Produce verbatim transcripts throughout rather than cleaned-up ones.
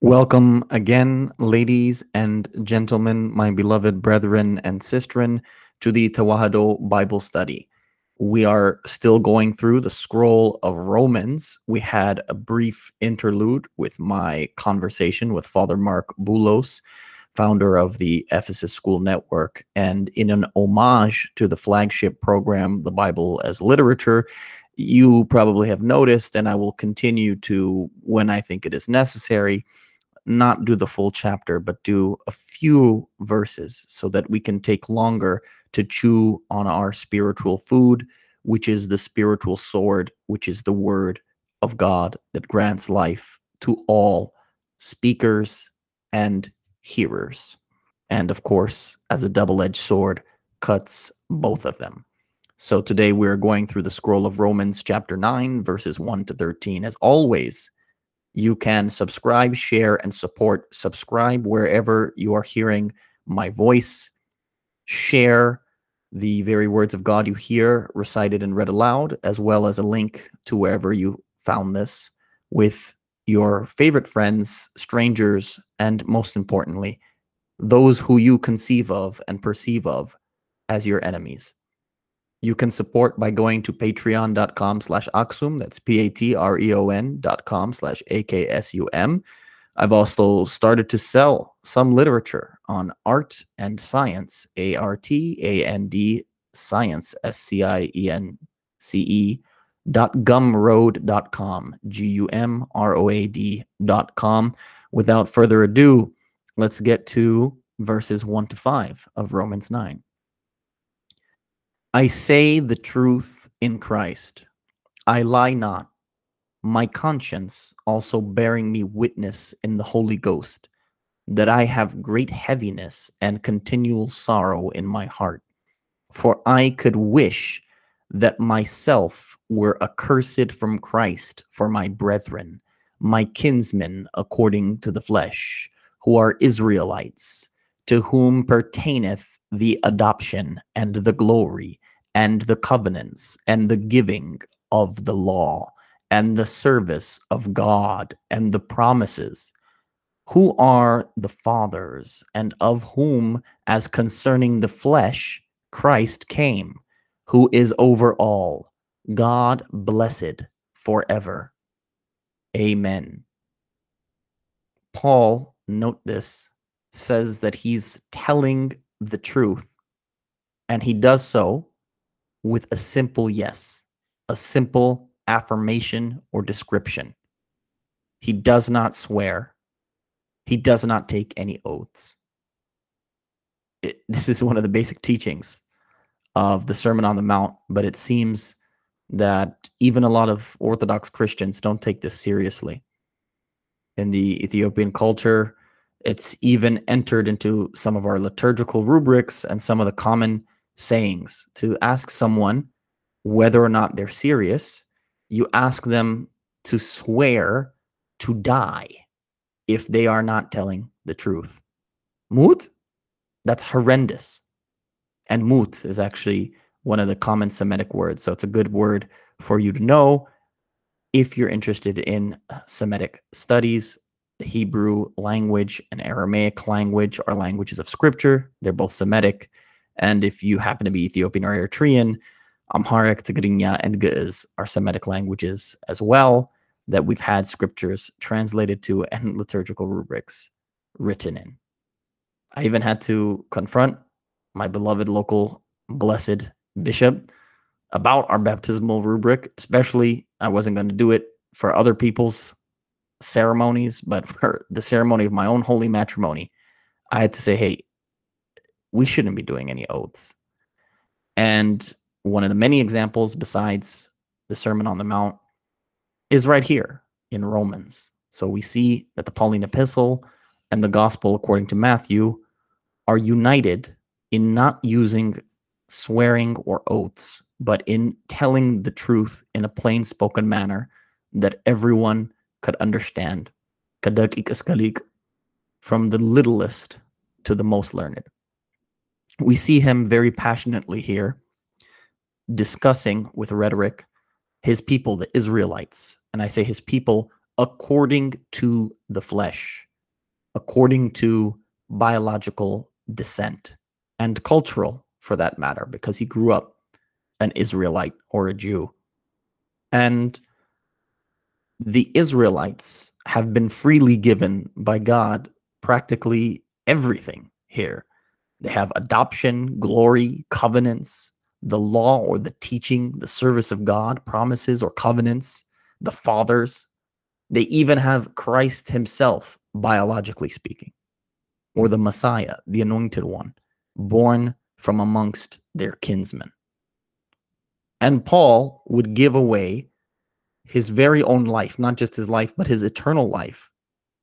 Welcome again, ladies and gentlemen, my beloved brethren and sistren, to the Tewahido Bible Study. We are still going through the scroll of Romans. We had a brief interlude with my conversation with Father Mark Boulos, founder of the Ephesus School Network, and in an homage to the flagship program, The Bible as Literature, you probably have noticed, and I will continue to, when I think it is necessary, not do the full chapter, but do a few verses so that we can take longer to chew on our spiritual food, which is the spiritual sword, which is the word of God that grants life to all speakers and hearers. And of course, as a double-edged sword, cuts both of them. So today we're going through the scroll of Romans chapter nine, verses one to thirteen. As always, you can subscribe, share, and support. Subscribe wherever you are hearing my voice. Share the very words of God you hear recited and read aloud, as well as a link to wherever you found this with your favorite friends, strangers, and most importantly, those who you conceive of and perceive of as your enemies. You can support by going to patreon.com slash Aksum. That's P-A-T-R-E-O-N dot com slash A-K-S-U-M. I've also started to sell some literature on art and science, A-R-T-A-N-D science, S-C-I-E-N-C-E dot gumroad.com, G-U-M-R-O-A-D dot com. Without further ado, let's get to verses one to five of Romans nine. I say the truth in Christ. I lie not, my conscience also bearing me witness in the Holy Ghost, that I have great heaviness and continual sorrow in my heart. For I could wish that myself were accursed from Christ for my brethren, my kinsmen according to the flesh, who are Israelites, to whom pertaineth the adoption and the glory and the covenants and the giving of the law and the service of God and the promises, who are the fathers, and of whom, as concerning the flesh, Christ came, who is over all, God blessed forever. Amen. Paul, note this, says that he's telling the truth, and he does so with a simple yes, a simple affirmation or description. He does not swear. He does not take any oaths. It, this is one of the basic teachings of the Sermon on the Mount, but it seems that even a lot of Orthodox Christians don't take this seriously. In the Ethiopian culture, it's even entered into some of our liturgical rubrics and some of the common sayings. To ask someone whether or not they're serious, you ask them to swear to die if they are not telling the truth. Mut? That's horrendous. And mut is actually one of the common Semitic words, so it's a good word for you to know if you're interested in Semitic studies. The Hebrew language and Aramaic language are languages of scripture. They're both Semitic. And if you happen to be Ethiopian or Eritrean, Amharic, Tigrinya, and Ge'ez are Semitic languages as well that we've had scriptures translated to and liturgical rubrics written in. I even had to confront my beloved local blessed bishop about our baptismal rubric, especially I wasn't going to do it for other people's ceremonies, but for the ceremony of my own holy matrimony, I had to say, hey, we shouldn't be doing any oaths. And one of the many examples besides the Sermon on the Mount is right here in Romans. So we see that the Pauline epistle and the gospel according to Matthew are united in not using swearing or oaths, but in telling the truth in a plain spoken manner that everyone could understand, from the littlest to the most learned. We see him very passionately here discussing with rhetoric his people, the Israelites. And I say his people according to the flesh. according to biological descent and cultural, for that matter, because he grew up an Israelite or a Jew. And the Israelites have been freely given by God practically everything here. They have adoption, glory, covenants, the law or the teaching, the service of God, promises or covenants, the fathers. They even have Christ himself, biologically speaking, or the Messiah, the anointed one, born from amongst their kinsmen. And Paul would give away his very own life, not just his life, but his eternal life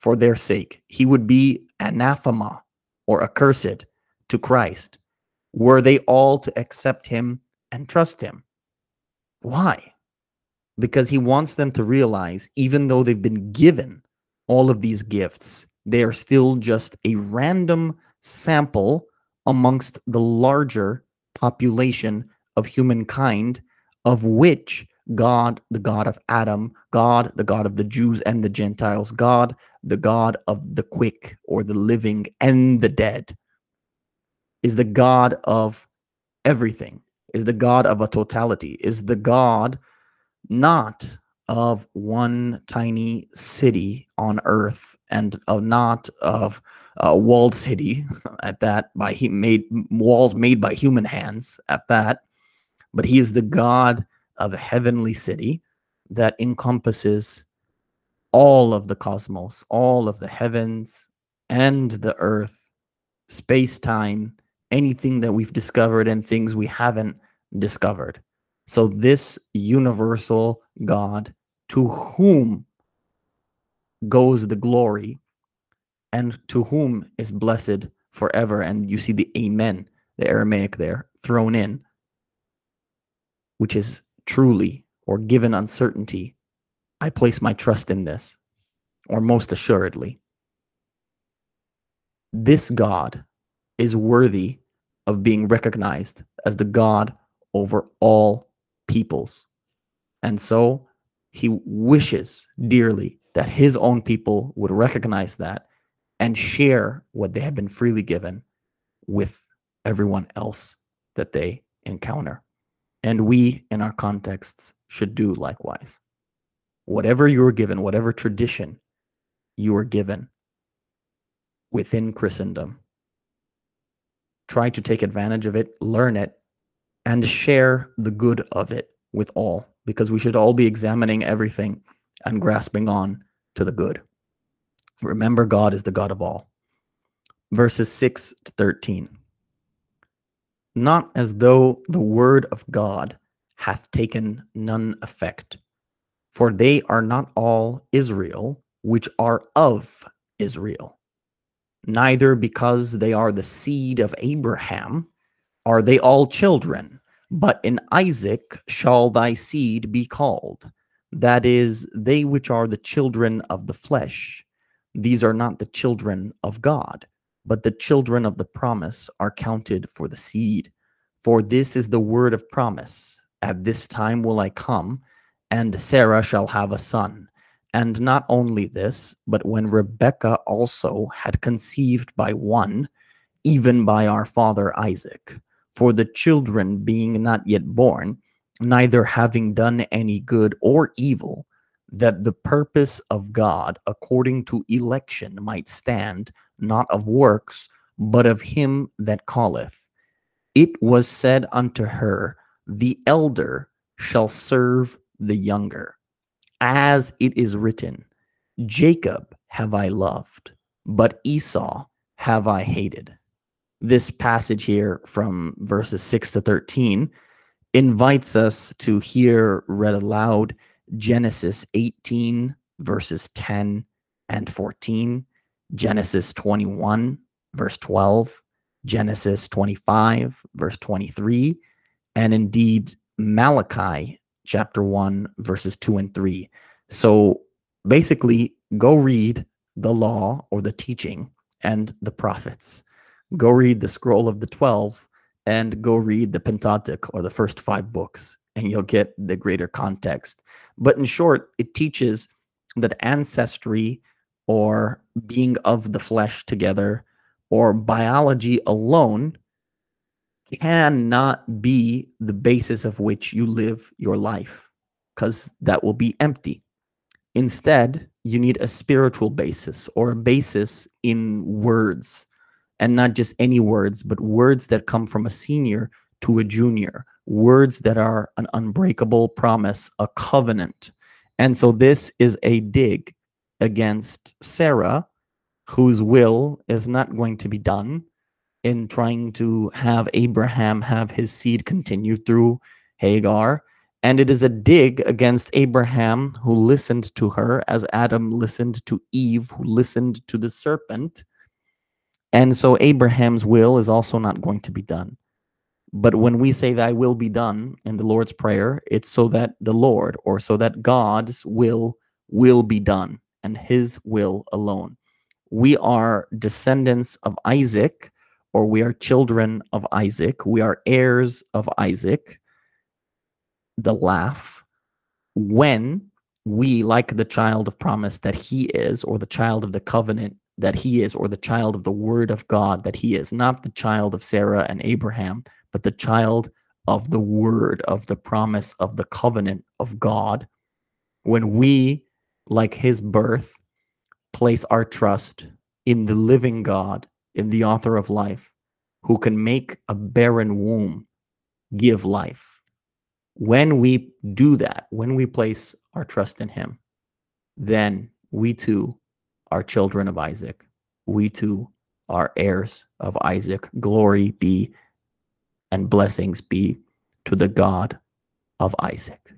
for their sake. He would be anathema or accursed to Christ were they all to accept him and trust him. Why? Because he wants them to realize, even though they've been given all of these gifts, they are still just a random sample amongst the larger population of humankind, of which God, the God of Adam, God, the God of the Jews and the Gentiles, God, the God of the quick or the living and the dead, is the God of everything, is the God of a totality, is the God not of one tiny city on earth and of not of a walled city at that, by he made walls made by human hands at that, but he is the God of a heavenly city that encompasses all of the cosmos, all of the heavens and the earth, space-time, anything that we've discovered and things we haven't discovered. So this universal God, to whom goes the glory and to whom is blessed forever. And you see the amen, the Aramaic there, thrown in, which is truly, or given uncertainty, I place my trust in this, or most assuredly. This God is worthy of being recognized as the God over all peoples. And so he wishes dearly that his own people would recognize that and share what they have been freely given with everyone else that they encounter. And we, in our contexts, should do likewise. Whatever you were given, whatever tradition you were given within Christendom, try to take advantage of it, learn it, and share the good of it with all, because we should all be examining everything and grasping on to the good. Remember, God is the God of all. Verses six to thirteen. Not as though the word of God hath taken none effect, for they are not all Israel which are of Israel, neither because they are the seed of Abraham are they all children, but in Isaac shall thy seed be called, that is, they which are the children of the flesh. These are not the children of God, but the children of the promise are counted for the seed. For this is the word of promise, at this time will I come, and Sarah shall have a son. And not only this, but when Rebekah also had conceived by one, even by our father Isaac, for the children being not yet born, neither having done any good or evil, that the purpose of God according to election might stand, not of works, but of him that calleth. It was said unto her, the elder shall serve the younger. As it is written, Jacob have I loved, but Esau have I hated. This passage here from verses six to thirteen invites us to hear read aloud Genesis eighteen, verses ten and fourteen, Genesis twenty-one, verse twelve, Genesis twenty-five, verse twenty-three, and indeed Malachi chapter one, verses two and three. So basically, go read the law or the teaching and the prophets. Go read the scroll of the twelve and go read the Pentateuch or the first five books, and you'll get the greater context. But in short, it teaches that ancestry or being of the flesh together, or biology alone cannot be the basis of which you live your life, because that will be empty. Instead, you need a spiritual basis, or a basis in words, and not just any words, but words that come from a senior to a junior, words that are an unbreakable promise, a covenant. And so this is a dig against Sarah, whose will is not going to be done in trying to have Abraham have his seed continue through Hagar. And it is a dig against Abraham, who listened to her as Adam listened to Eve, who listened to the serpent. And so Abraham's will is also not going to be done. But when we say thy will be done in the Lord's Prayer, it's so that the Lord, or so that God's will will be done, and his will alone. We are descendants of Isaac, or we are children of Isaac. We are heirs of Isaac, the laugh, when we, like the child of promise that he is, or the child of the covenant that he is, or the child of the word of God that he is, not the child of Sarah and Abraham, but the child of the word, of the promise, of the covenant of God, when we, like his birth, place our trust in the living God, in the author of life, who can make a barren womb give life. When we do that, when we place our trust in him, then we too are children of Isaac. We too are heirs of Isaac. Glory be and blessings be to the God of Isaac.